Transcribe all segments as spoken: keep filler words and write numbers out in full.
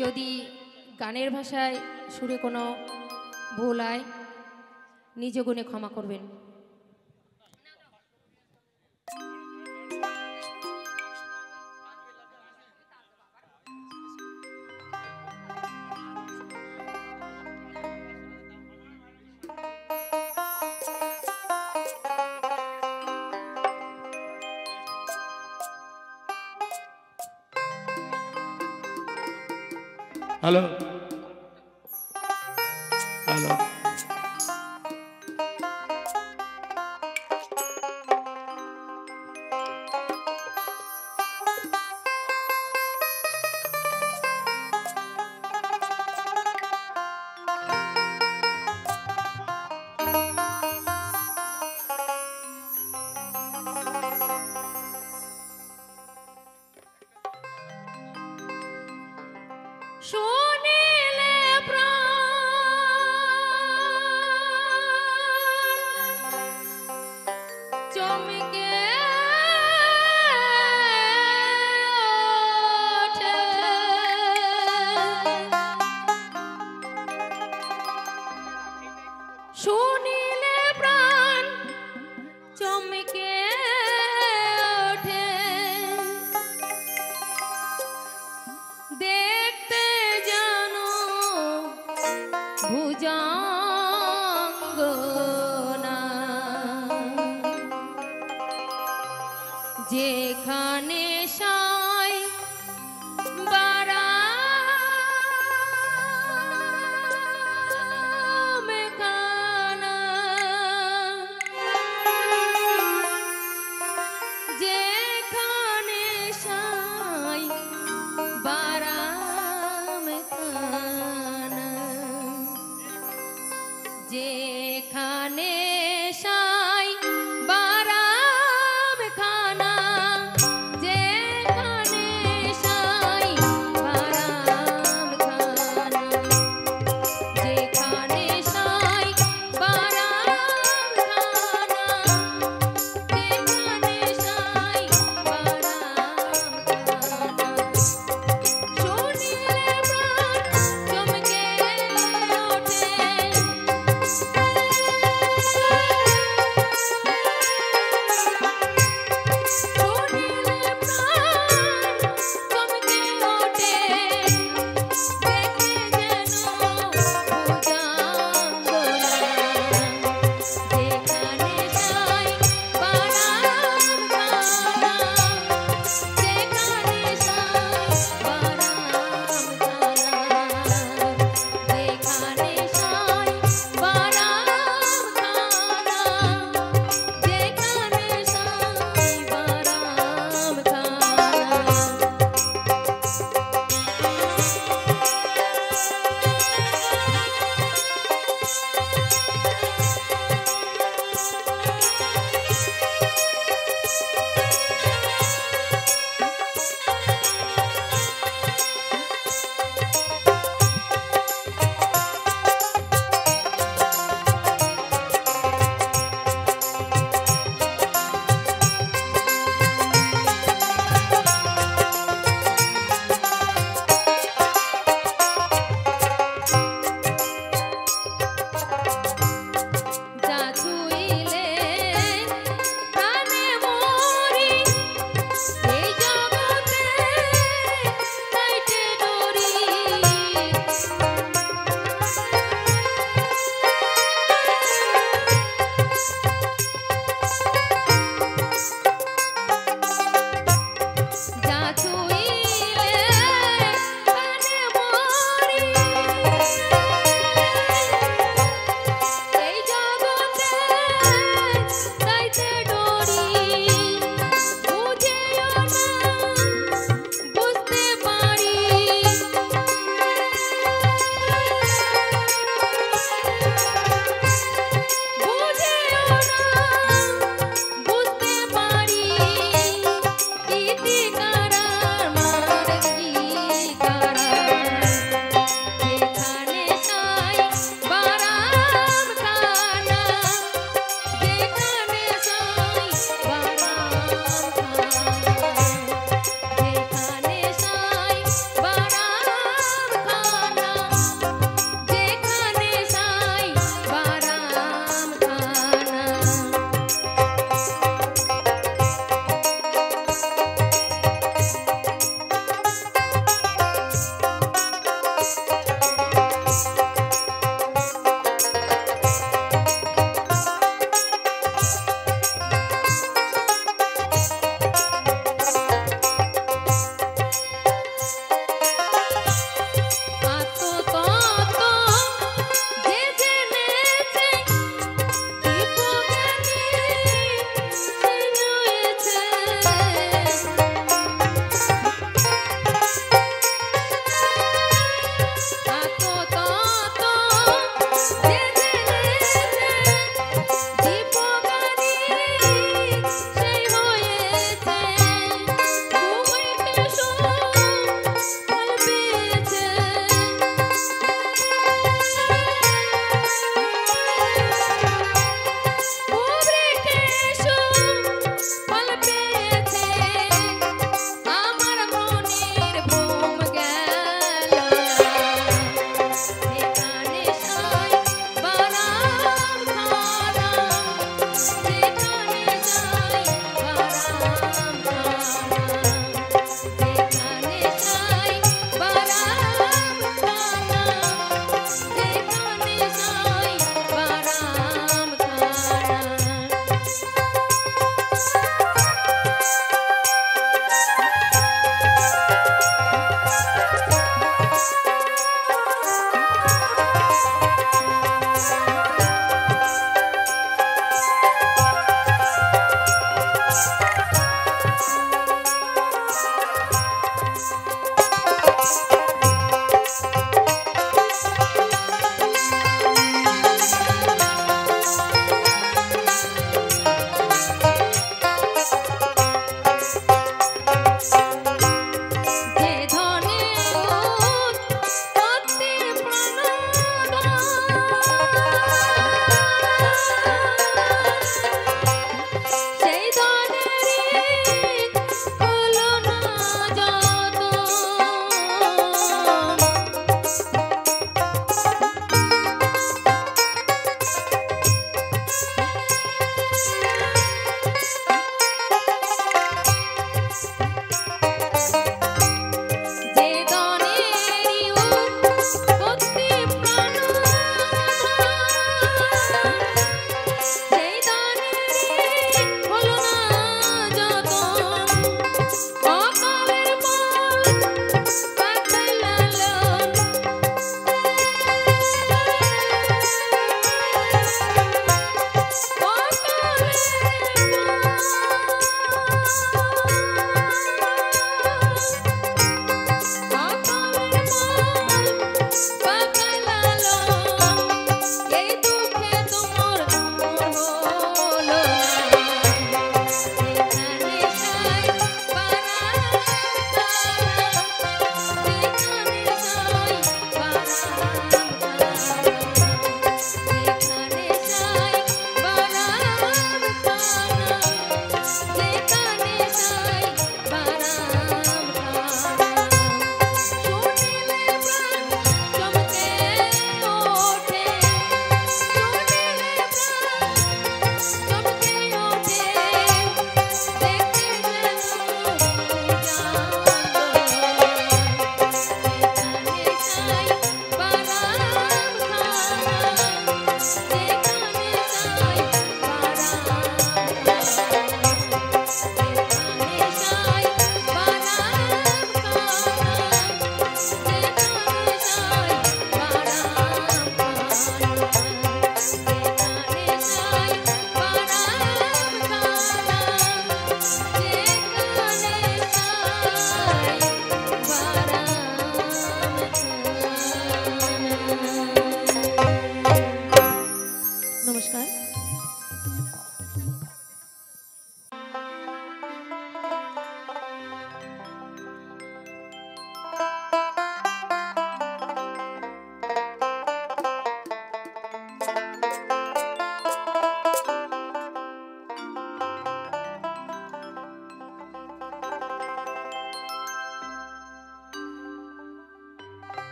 যদি গানের ভাষায় সুরে কোনো ভুল হয় নিজ গুণে ক্ষমা করবেন। हेलो हेलो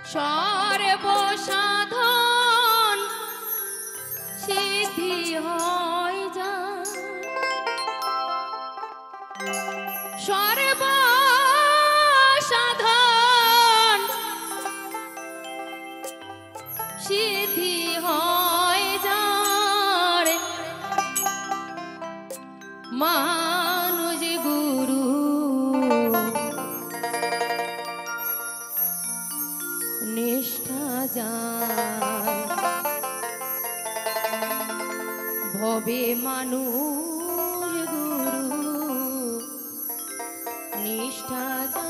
सर्वसाधन सिद्धि हय जाय सर्वसाधन सिद्धि हय जाय मानुष गुरु निष्ठा जाय भवे मानुष गुरु निष्ठा जाय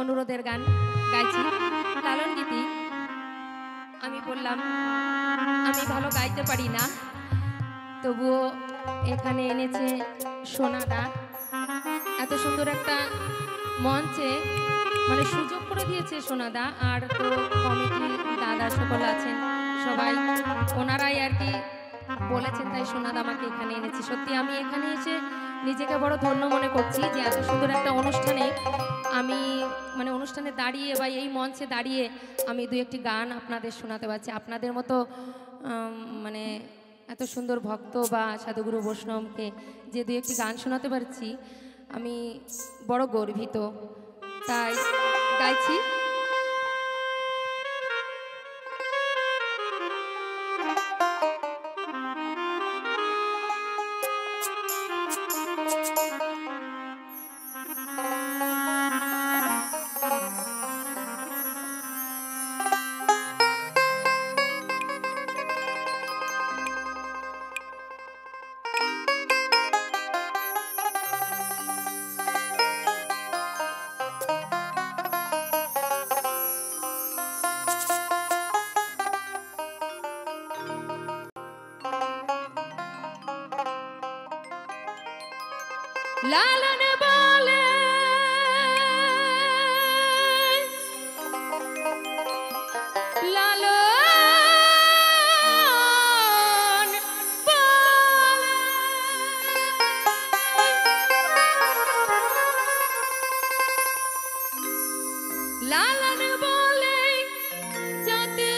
अनुरोधेर गान गाइछि लालन गीति आमी बोललाम आमी भालो गाइते पारी ना तबुओ एखाने এনেছে সোনা দা এত সুন্দর একটা মঞ্চে মানে সুযোগ করে দিয়েছে সোনা দা আর তো কমিটি দাদা সকল আছেন সবাই ওনারাই আর কি বলেছেন তাই সোনা দা আমাকে এখানে এনেছে সত্যি আমি এখানে এসে নিজেকে বড় ধন্য মনে করছি যে এত সুন্দর একটা অনুষ্ঠানে আমি মানে অনুষ্ঠানে দাঁড়িয়ে বা এই মঞ্চে দাঁড়িয়ে আমি দুই একটি গান আপনাদের শোনাতে পারছি আপনাদের মতো মানে এত সুন্দর ভক্ত বা সাধুগুরু বৈষ্ণবকে যে দুই একটি গান শোনাতে পারছি আমি বড় গর্বিত তাই গাইছি লালন বলে লালন বলে লালন বলে যাতে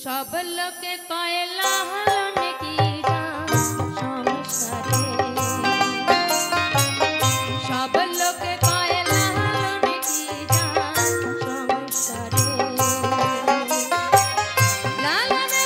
सब लोके कई लालन की जान संसारे सब लोके कई लालन की जान संसारे सब लोके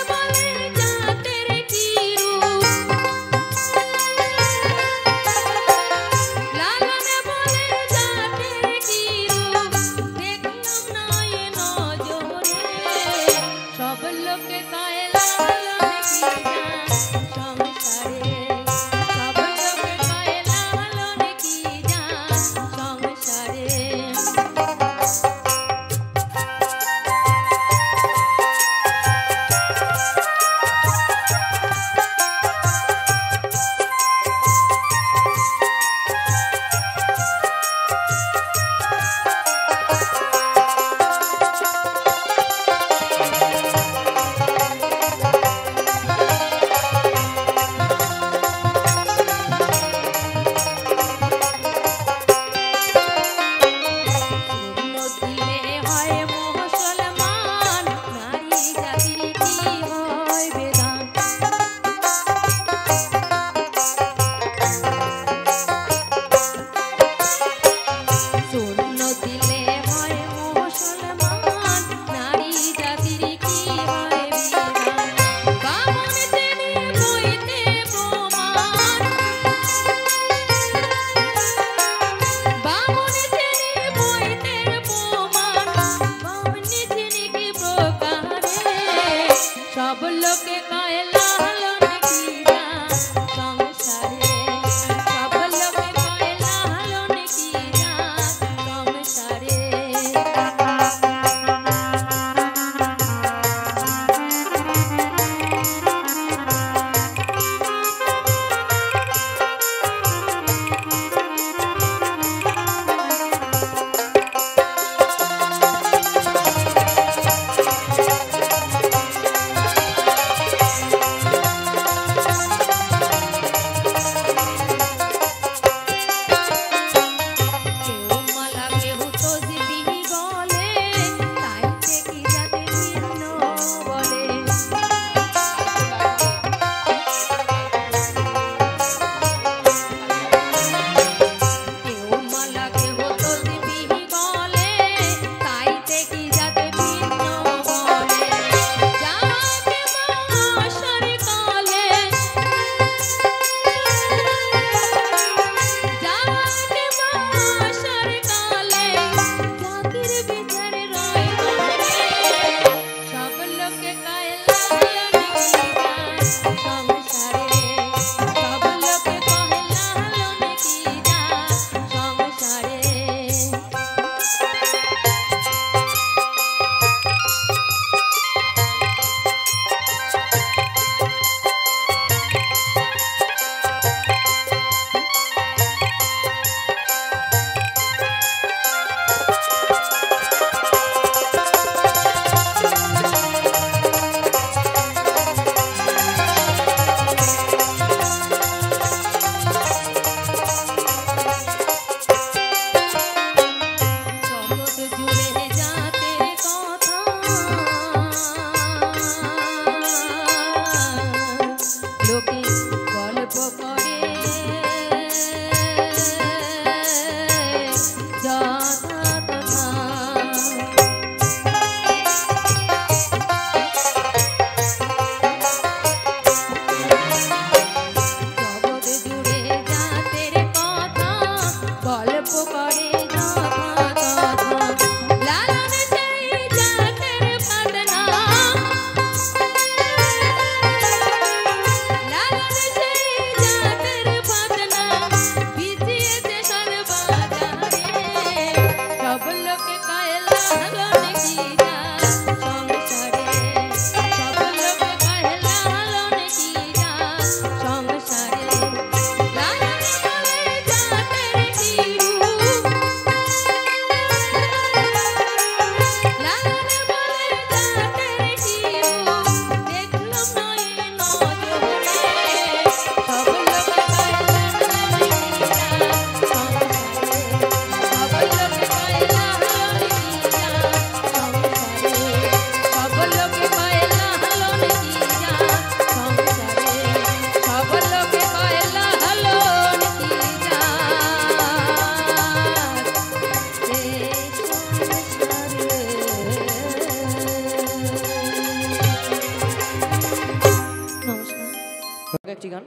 पर्ची गान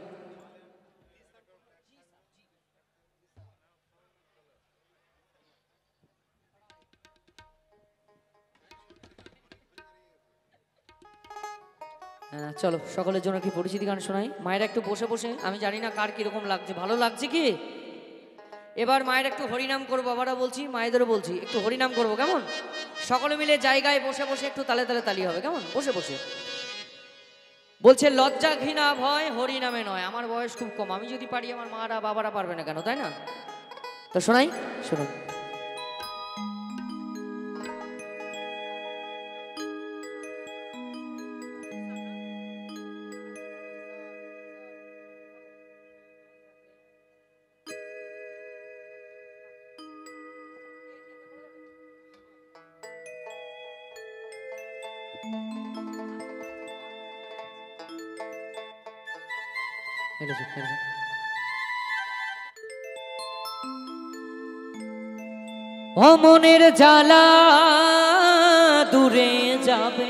चलो सकल की परिचिति गान शोनाई मायेर एक बसे बसे जानी ना कार किरकम लागछे भालो लागछे कि एबार मायेर एक हरिनाम करब बाबारा बोलछी मायेदेरो बोलछी एक हरिनाम करब केमन सकले मिले जायगाय बसे बसे एक ताले ताले ताली होबे केमन बसे बसे बोलछे लज्जा घृणा भय हरिनामे नय आमार बयस खूब कम आमी जोदि पारी आमार मारा बाबारा पारबे ना केन ताई ना तो शोनाई शुनुन অমনের জ্বালা দূরে যাবে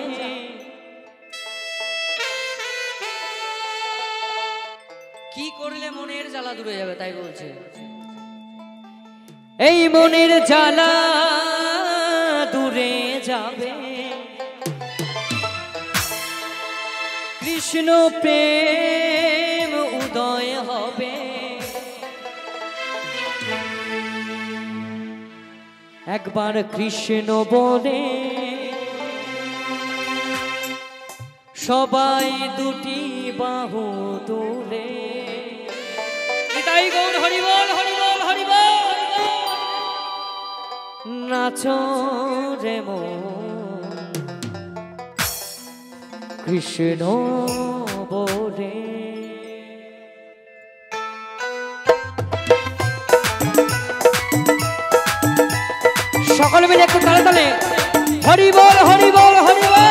কি করলে মনের জ্বালা দূরে যাবে তাই বলছে এই মনের জ্বালা দূরে যাবে কৃষ্ণ প্রেম উদয় হবে एक बार कृष्ण बोले सबाई दुटी बाहु तुले नाचो रे मन कृष्ण बोले সকলে মিলে একটু তালে তালে হরি বল হরি বল হরি বল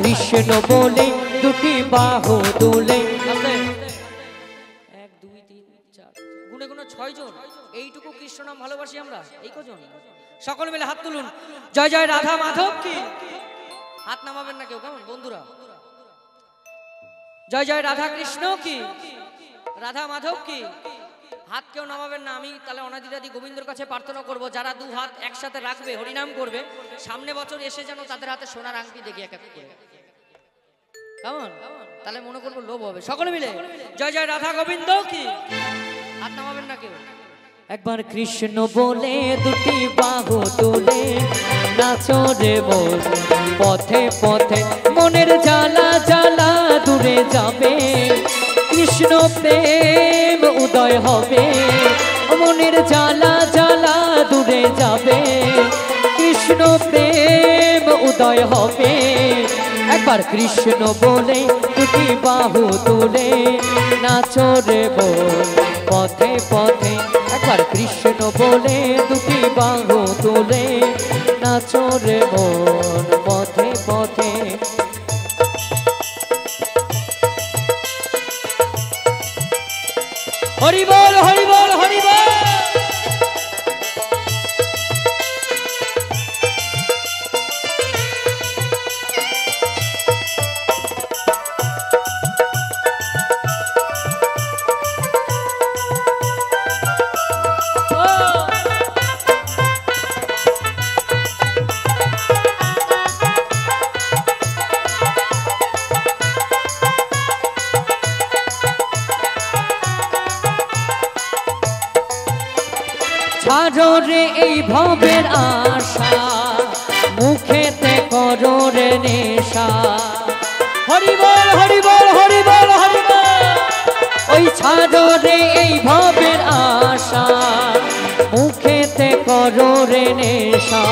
कृष्ण बोले दुटी बाहु दुले एक दो तीन चार गुणे गुणे छह जन এইটুকু कृष्ण नाम ভালোবাসি আমরা এই কজন সকল মিলে হাত তুলুন জয় জয় রাধা মাধব কি হাত নামাবেন না কেউ কেমন বন্ধুরা জয় জয় রাধা কৃষ্ণ কি রাধা মাধব কি হাত কেউ নামাবেন না আমি তাহলে অনাদিদাদি গোবিন্দর কাছে প্রার্থনা করব যারা দু হাত একসাথে রাখবে হরিনাম করবে সামনে বছর এসে যেন তাদের হাতে সোনার আংটি দেখি এক এক করে কেমন তাহলে মনে করব লোভ হবে সকলে মিলে জয় জয় রাধা গোবিন্দ কি হাত নামাবেন না কেউ একবার কৃষ্ণ বলে দুটি বাহু তুলে নাচো রে মন পথে পথে মনের জ্বালা জ্বালা দূরে যাবে কৃষ্ণ প্রেম উদয় হবে মনের জ্বালা জ্বালা দূরে যাবে কৃষ্ণ প্রেম উদয় হবে একবার কৃষ্ণ বলে দুটি বাহু তুলে নাচো রে বল পথে পথে একবার কৃষ্ণ বলে দুটি বাহু তুলে নাচো রে বল পথে পথে হরি বল হরি বল হরি বল ভবের আশা মুখেতে করোর নেশা आदरे भवेर आशा मुखेते करो रे नेशा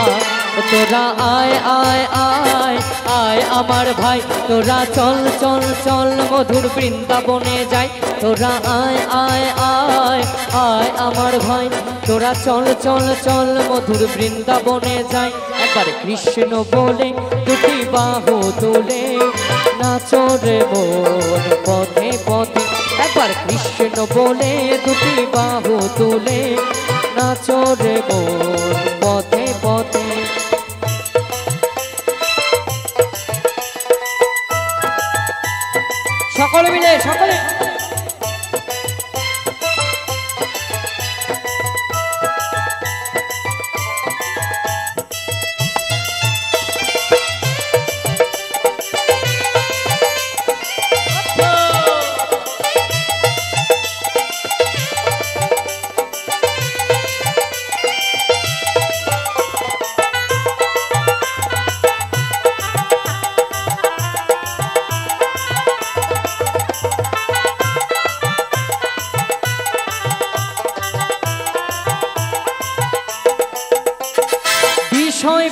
तोरा आय आय आय आय आमार भाई तोरा चल चल चल मधुर वृंदावने जाय तोरा आय आय आय आय आमार भाई तोरा चल चल चल मधुर वृंदावने जाय एकबार कृष्ण बोले दुटी बाहु तुले नाचो रे मोर पथे पथे एकबार कृष्ण बोले दुटी बाहु तुले नाचो रे मोर पथे पथे सकले मिले सकले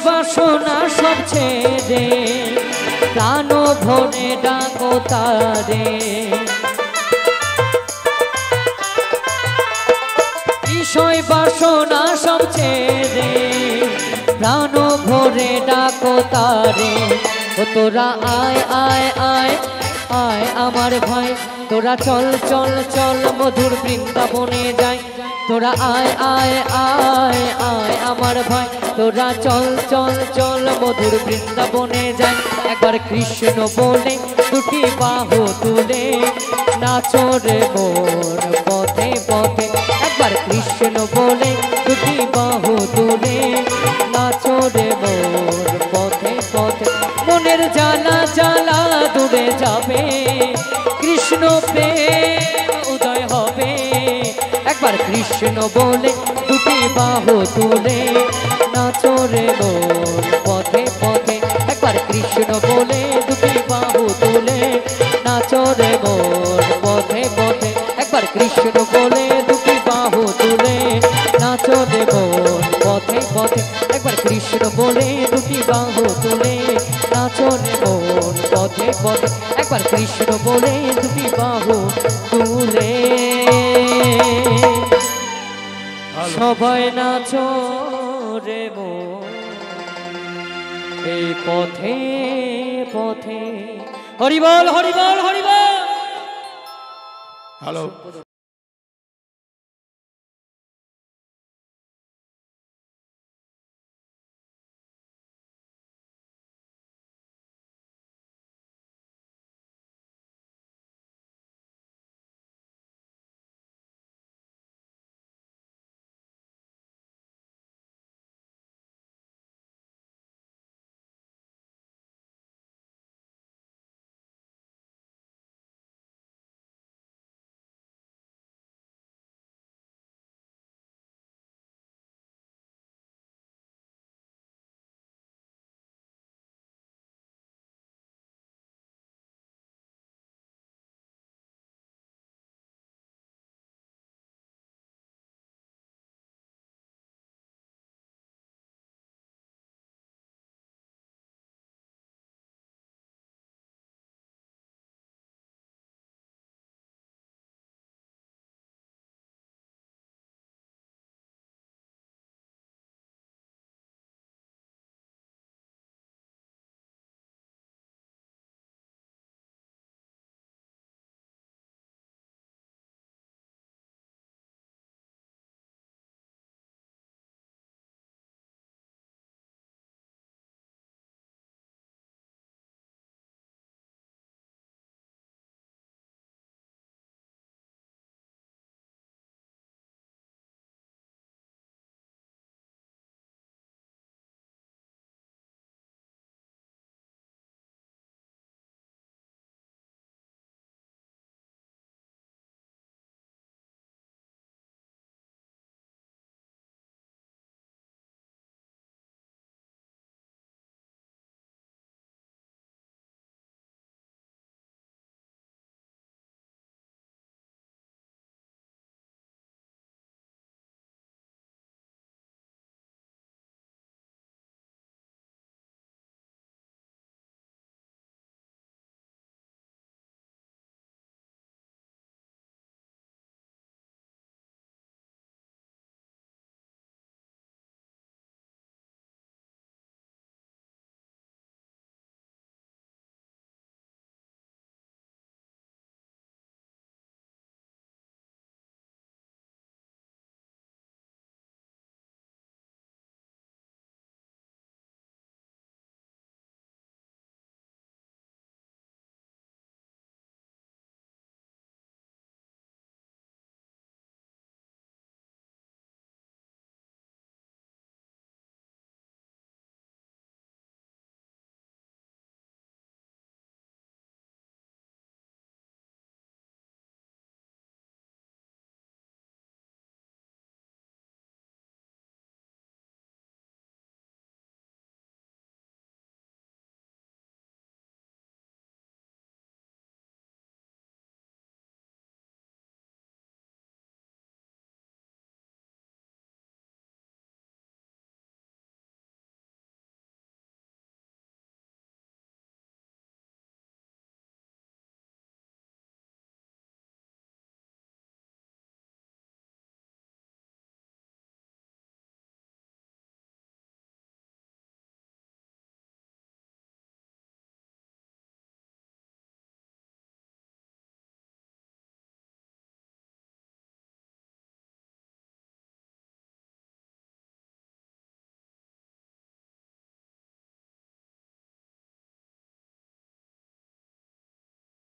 बासना सब छेड़े कानो भोने डाको तारे ईशय बासना सब छेड़े कानो भोरे डाको तारे तोरा आय आय आय आय आमार भाई तोरा चल चल चल मधुर वृंदावने जाय तोरा आय आय आय आय आमार भाई तोरा चल चल चल मधुर वृंदावने जाय एक बार कृष्ण बोले दुटी बाहु तुले नाचो रे मोर पथे पथे एक बार कृष्ण बोले दुटी बाहु तुले नाचो रे मोर पथे पथे मनेर जाला जाला दूरे जाबे कृष्ण प्रेम उदय होबे पर कृष्ण बोले दुटी बाहु तुले नाचो रे मोर पथे पथे एक बार कृष्ण बोले दुटी बाहु तुले नाचो रे मोर पथे पथे एक बार कृष्ण बोले दुटी बाहु तुले नाचो रे मोर पथे पथे एक बार कृष्ण बोले दुटी बाहु तुले नाचो रे मोर पथे पथे एक बार कृष्ण बोले दुटी बाहु तुले सबाई नाचो रे मोर पथे पथे हरि बोल हरि बोल हरि बोल। हेलो।